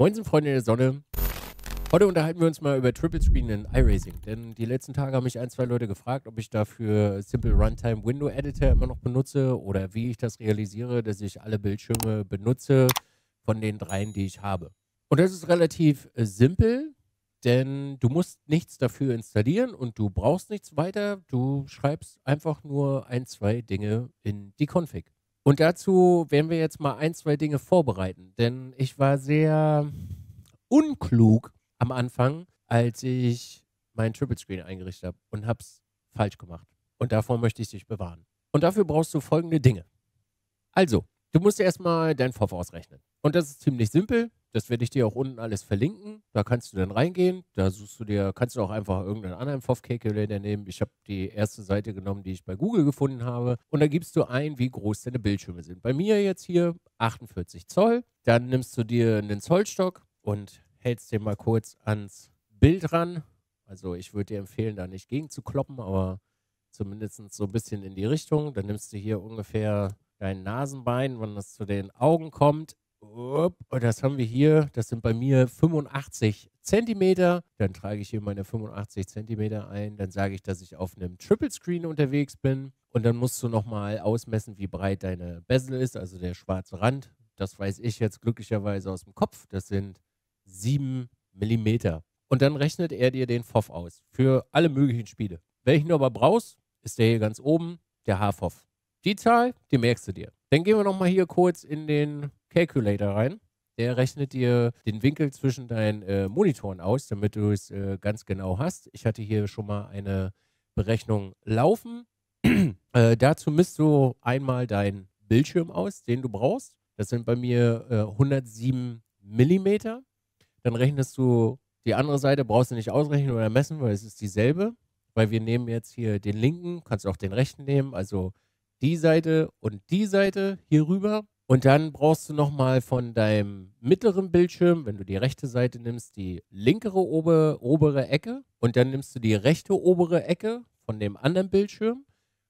Moinsen, Freunde der Sonne. Heute unterhalten wir uns mal über Triple Screen in iRacing, denn die letzten Tage haben mich ein, zwei Leute gefragt, ob ich dafür Simple Runtime Window Editor immer noch benutze oder wie ich das realisiere, dass ich alle Bildschirme benutze von den dreien, die ich habe. Und das ist relativ simpel, denn du musst nichts dafür installieren und du brauchst nichts weiter. Du schreibst einfach nur ein, zwei Dinge in die Config. Und dazu werden wir jetzt mal ein, zwei Dinge vorbereiten, denn ich war sehr unklug am Anfang, als ich meinen Triple Screen eingerichtet habe und habe es falsch gemacht. Und davor möchte ich dich bewahren. Und dafür brauchst du folgende Dinge. Also, du musst erstmal deinen Vorf ausrechnen. Und das ist ziemlich simpel. Das werde ich dir auch unten alles verlinken. Da kannst du dann reingehen. Da suchst du dir, kannst du auch einfach irgendeinen anderen FOV-Calculator nehmen. Ich habe die erste Seite genommen, die ich bei Google gefunden habe. Und da gibst du ein, wie groß deine Bildschirme sind. Bei mir jetzt hier 48 Zoll. Dann nimmst du dir einen Zollstock und hältst den mal kurz ans Bild ran. Also ich würde dir empfehlen, da nicht gegen zu kloppen, aber zumindest so ein bisschen in die Richtung. Dann nimmst du hier ungefähr dein Nasenbein, wann das zu den Augen kommt. Und das haben wir hier, das sind bei mir 85 Zentimeter. Dann trage ich hier meine 85 Zentimeter ein. Dann sage ich, dass ich auf einem Triple Screen unterwegs bin. Und dann musst du nochmal ausmessen, wie breit deine Bezel ist, also der schwarze Rand. Das weiß ich jetzt glücklicherweise aus dem Kopf. Das sind 7 mm. Und dann rechnet er dir den FOV aus für alle möglichen Spiele. Welchen du aber brauchst, ist der hier ganz oben, der HFOV. Die Zahl, die merkst du dir. Dann gehen wir nochmal hier kurz in den Calculator rein. Der rechnet dir den Winkel zwischen deinen Monitoren aus, damit du es ganz genau hast. Ich hatte hier schon mal eine Berechnung laufen. Dazu misst du einmal deinen Bildschirm aus, den du brauchst. Das sind bei mir 107 mm. Dann rechnest du die andere Seite, brauchst du nicht ausrechnen oder messen, weil es ist dieselbe. Weil wir nehmen jetzt hier den linken, kannst auch den rechten nehmen, also die Seite und die Seite hier rüber. Und dann brauchst du nochmal von deinem mittleren Bildschirm, wenn du die rechte Seite nimmst, die linkere obere Ecke. Und dann nimmst du die rechte obere Ecke von dem anderen Bildschirm.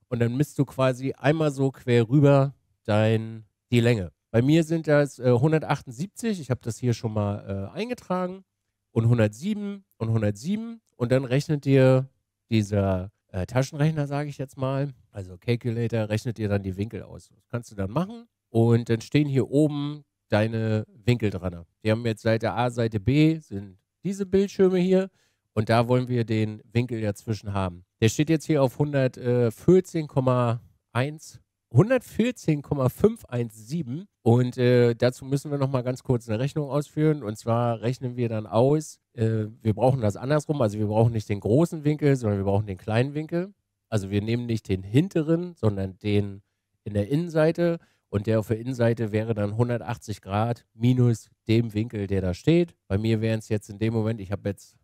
Und dann misst du quasi einmal so quer rüber die Länge. Bei mir sind das 178, ich habe das hier schon mal eingetragen. Und 107 und 107. Und dann rechnet dir dieser Taschenrechner, sage ich jetzt mal, also Calculator, rechnet dir dann die Winkel aus. Das kannst du dann machen. Und dann stehen hier oben deine Winkel dran. Wir haben jetzt Seite A, Seite B, sind diese Bildschirme hier. Und da wollen wir den Winkel dazwischen haben. Der steht jetzt hier auf 114,517. Und dazu müssen wir nochmal ganz kurz eine Rechnung ausführen. Und zwar rechnen wir dann aus, wir brauchen das andersrum. Also wir brauchen nicht den großen Winkel, sondern wir brauchen den kleinen Winkel. Also wir nehmen nicht den hinteren, sondern den in der Innenseite. Und der auf der Innenseite wäre dann 180 Grad minus dem Winkel, der da steht. Bei mir wären es jetzt in dem Moment, ich habe jetzt,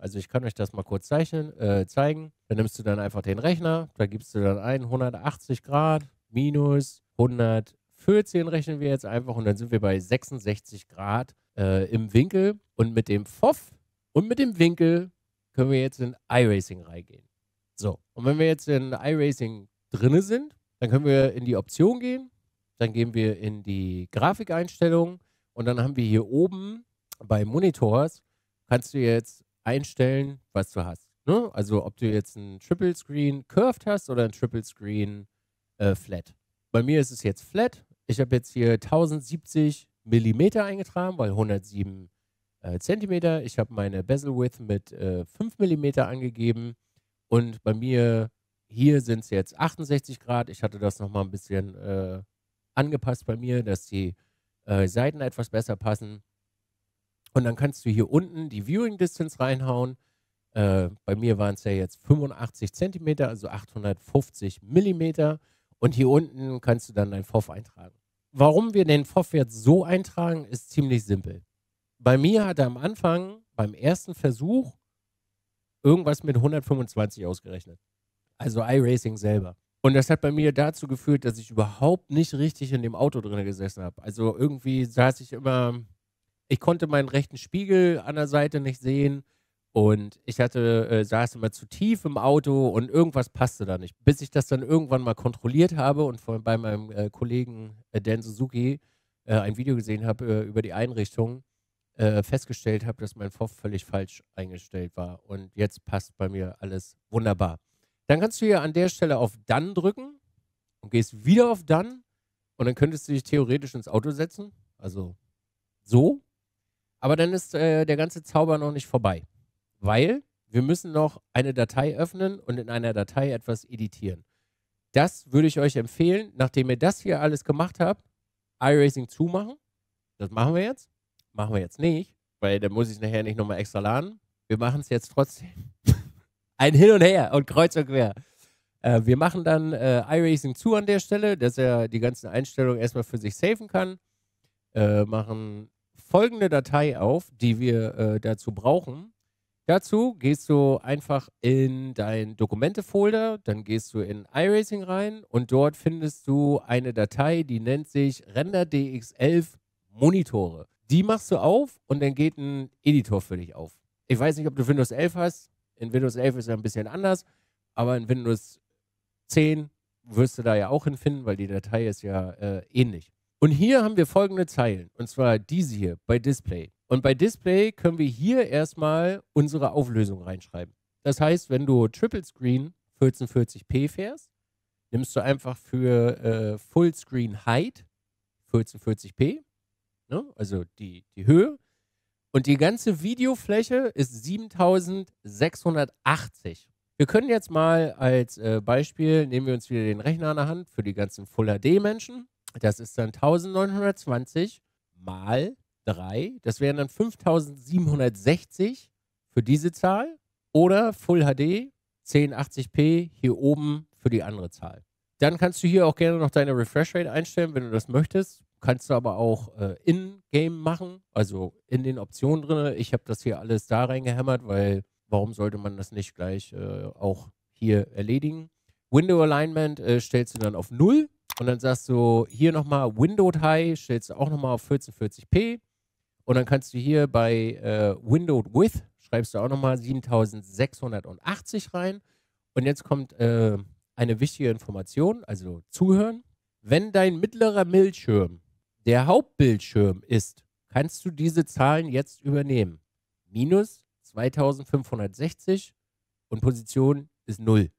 also ich kann euch das mal kurz zeigen. Dann nimmst du dann einfach den Rechner, da gibst du dann ein 180 Grad minus 114 rechnen wir jetzt einfach und dann sind wir bei 66 Grad im Winkel. Und mit dem FOV und mit dem Winkel können wir jetzt in iRacing reingehen. So, und wenn wir jetzt in iRacing drin sind, dann können wir in die Option gehen. Dann gehen wir in die Grafikeinstellungen und dann haben wir hier oben bei Monitors, kannst du jetzt einstellen, was du hast. Ne? Also ob du jetzt einen Triple Screen Curved hast oder einen Triple Screen Flat. Bei mir ist es jetzt Flat. Ich habe jetzt hier 1070 mm eingetragen, weil 107 cm. Ich habe meine Bezel Width mit 5 mm angegeben und bei mir hier sind es jetzt 68 Grad. Ich hatte das nochmal ein bisschen angepasst bei mir, dass die Seiten etwas besser passen. Und dann kannst du hier unten die Viewing Distance reinhauen. Bei mir waren es ja jetzt 85 cm, also 850 mm. Und hier unten kannst du dann dein FOV eintragen. Warum wir den FOV jetzt so eintragen, ist ziemlich simpel. Bei mir hat er am Anfang, beim ersten Versuch, irgendwas mit 125 ausgerechnet. Also iRacing selber. Und das hat bei mir dazu geführt, dass ich überhaupt nicht richtig in dem Auto drin gesessen habe. Also irgendwie saß ich immer, ich konnte meinen rechten Spiegel an der Seite nicht sehen und ich saß immer zu tief im Auto und irgendwas passte da nicht. Bis ich das dann irgendwann mal kontrolliert habe und bei meinem Kollegen Dan Suzuki ein Video gesehen habe über die Einrichtung, festgestellt habe, dass mein FOV völlig falsch eingestellt war. Und jetzt passt bei mir alles wunderbar. Dann kannst du hier an der Stelle auf Dann drücken und gehst wieder auf Dann. Und dann könntest du dich theoretisch ins Auto setzen. Also so. Aber dann ist der ganze Zauber noch nicht vorbei. Weil wir müssen noch eine Datei öffnen und in einer Datei etwas editieren. Das würde ich euch empfehlen, nachdem ihr das hier alles gemacht habt, iRacing zumachen. Das machen wir jetzt. Machen wir jetzt nicht, weil dann muss ich es nachher nicht nochmal extra laden. Wir machen es jetzt trotzdem. Ein Hin und Her und kreuz und quer. Wir machen dann iRacing zu an der Stelle, dass er die ganzen Einstellungen erstmal für sich saven kann. Machen folgende Datei auf, die wir dazu brauchen. Dazu gehst du einfach in deinen Dokumente-Folder, dann gehst du in iRacing rein und dort findest du eine Datei, die nennt sich RenderDX11 Monitore. Die machst du auf und dann geht ein Editor für dich auf. Ich weiß nicht, ob du Windows 11 hast. In Windows 11 ist es ein bisschen anders, aber in Windows 10 wirst du da ja auch hinfinden, weil die Datei ist ja ähnlich. Und hier haben wir folgende Zeilen, und zwar diese hier bei Display. Und bei Display können wir hier erstmal unsere Auflösung reinschreiben. Das heißt, wenn du Triple Screen 1440p fährst, nimmst du einfach für Full Screen Height 1440p, ne? Also die Höhe. Und die ganze Videofläche ist 7680. Wir können jetzt mal als Beispiel, nehmen wir uns wieder den Rechner an der Hand für die ganzen Full HD Menschen. Das ist dann 1920 mal 3. Das wären dann 5760 für diese Zahl. Oder Full HD 1080p hier oben für die andere Zahl. Dann kannst du hier auch gerne noch deine Refresh Rate einstellen, wenn du das möchtest. Kannst du aber auch in-game machen, also in den Optionen drin. Ich habe das hier alles da reingehämmert, weil warum sollte man das nicht gleich auch hier erledigen? Window Alignment stellst du dann auf 0. Und dann sagst du hier nochmal Windowed High, stellst du auch nochmal auf 1440p. Und dann kannst du hier bei Windowed Width, schreibst du auch nochmal 7680 rein. Und jetzt kommt eine wichtige Information, also zuhören. Wenn dein mittlerer Bildschirm der Hauptbildschirm ist, kannst du diese Zahlen jetzt übernehmen. Minus 2560 und Position ist 0.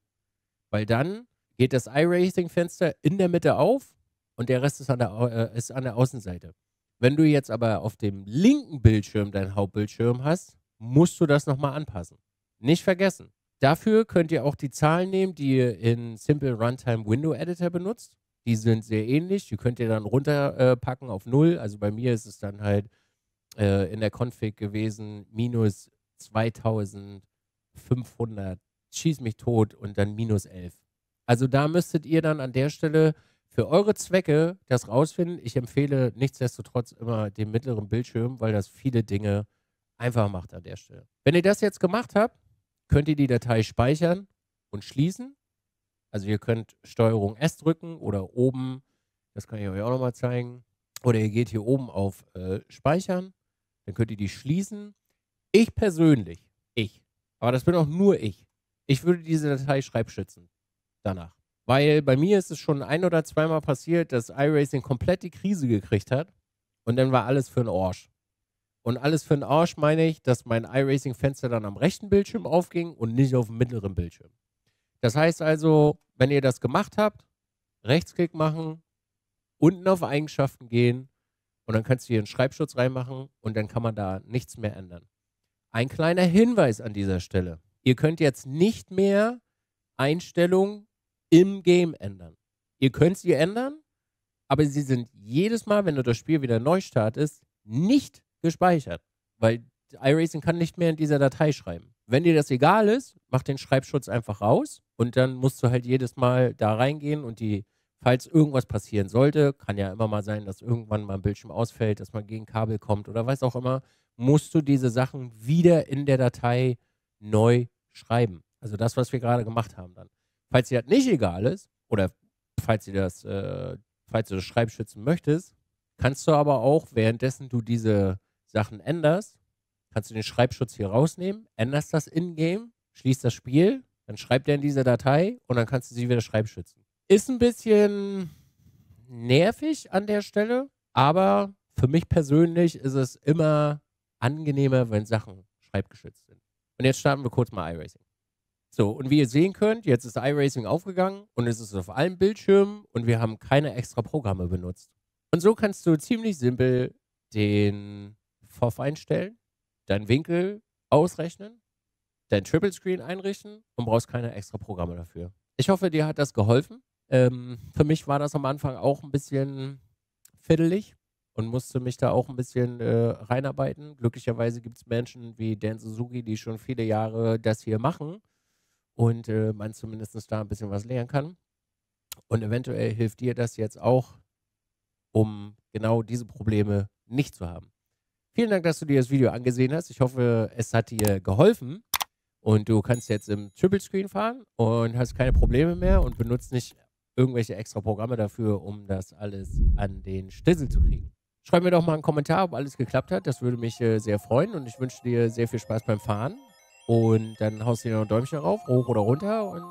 Weil dann geht das iRacing-Fenster in der Mitte auf und der Rest ist an der Außenseite. Wenn du jetzt aber auf dem linken Bildschirm deinen Hauptbildschirm hast, musst du das nochmal anpassen. Nicht vergessen. Dafür könnt ihr auch die Zahlen nehmen, die ihr in Simple Runtime Window Editor benutzt. Die sind sehr ähnlich. Die könnt ihr dann runterpacken auf 0. Also bei mir ist es dann halt in der Config gewesen minus 2500, schieß mich tot und dann minus 11. Also da müsstet ihr dann an der Stelle für eure Zwecke das rausfinden. Ich empfehle nichtsdestotrotz immer den mittleren Bildschirm, weil das viele Dinge einfach macht an der Stelle. Wenn ihr das jetzt gemacht habt, könnt ihr die Datei speichern und schließen. Also ihr könnt STRG S drücken oder oben, das kann ich euch auch nochmal zeigen, oder ihr geht hier oben auf Speichern, dann könnt ihr die schließen. Ich persönlich, aber das bin auch nur ich würde diese Datei schreibschützen. Danach. Weil bei mir ist es schon ein- oder zweimal passiert, dass iRacing komplett die Krise gekriegt hat und dann war alles für einen Arsch. Und alles für einen Arsch meine ich, dass mein iRacing-Fenster dann am rechten Bildschirm aufging und nicht auf dem mittleren Bildschirm. Das heißt also, wenn ihr das gemacht habt, Rechtsklick machen, unten auf Eigenschaften gehen und dann kannst du hier einen Schreibschutz reinmachen und dann kann man da nichts mehr ändern. Ein kleiner Hinweis an dieser Stelle. Ihr könnt jetzt nicht mehr Einstellungen im Game ändern. Ihr könnt sie ändern, aber sie sind jedes Mal, wenn du das Spiel wieder neu startest, nicht gespeichert, weil iRacing kann nicht mehr in dieser Datei schreiben. Wenn dir das egal ist, mach den Schreibschutz einfach raus und dann musst du halt jedes Mal da reingehen und falls irgendwas passieren sollte, kann ja immer mal sein, dass irgendwann mal ein Bildschirm ausfällt, dass man gegen Kabel kommt oder was auch immer, musst du diese Sachen wieder in der Datei neu schreiben. Also das, was wir gerade gemacht haben dann. Falls dir das nicht egal ist oder falls du das schreibschützen möchtest, kannst du aber auch, währenddessen du diese Sachen änderst, kannst du den Schreibschutz hier rausnehmen, änderst das in-game, schließt das Spiel, dann schreibt er in diese Datei und dann kannst du sie wieder schreibschützen. Ist ein bisschen nervig an der Stelle, aber für mich persönlich ist es immer angenehmer, wenn Sachen schreibgeschützt sind. Und jetzt starten wir kurz mal iRacing. So, und wie ihr sehen könnt, jetzt ist iRacing aufgegangen und es ist auf allen Bildschirmen und wir haben keine extra Programme benutzt. Und so kannst du ziemlich simpel den FOV einstellen, deinen Winkel ausrechnen, dein Triple Screen einrichten und brauchst keine extra Programme dafür. Ich hoffe, dir hat das geholfen. Für mich war das am Anfang auch ein bisschen fiddelig und musste mich da auch ein bisschen reinarbeiten. Glücklicherweise gibt es Menschen wie Dan Suzuki, die schon viele Jahre das hier machen und man zumindest da ein bisschen was lernen kann. Und eventuell hilft dir das jetzt auch, um genau diese Probleme nicht zu haben. Vielen Dank, dass du dir das Video angesehen hast. Ich hoffe, es hat dir geholfen. Und du kannst jetzt im Triple Screen fahren und hast keine Probleme mehr und benutzt nicht irgendwelche extra Programme dafür, um das alles an den Stissel zu kriegen. Schreib mir doch mal einen Kommentar, ob alles geklappt hat. Das würde mich sehr freuen und ich wünsche dir sehr viel Spaß beim Fahren. Und dann haust du dir noch ein Däumchen rauf, hoch oder runter und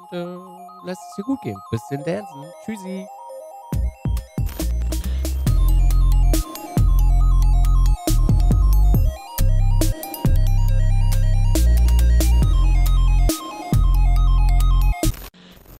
lass es dir gut gehen. Bis zum Dancen. Tschüssi.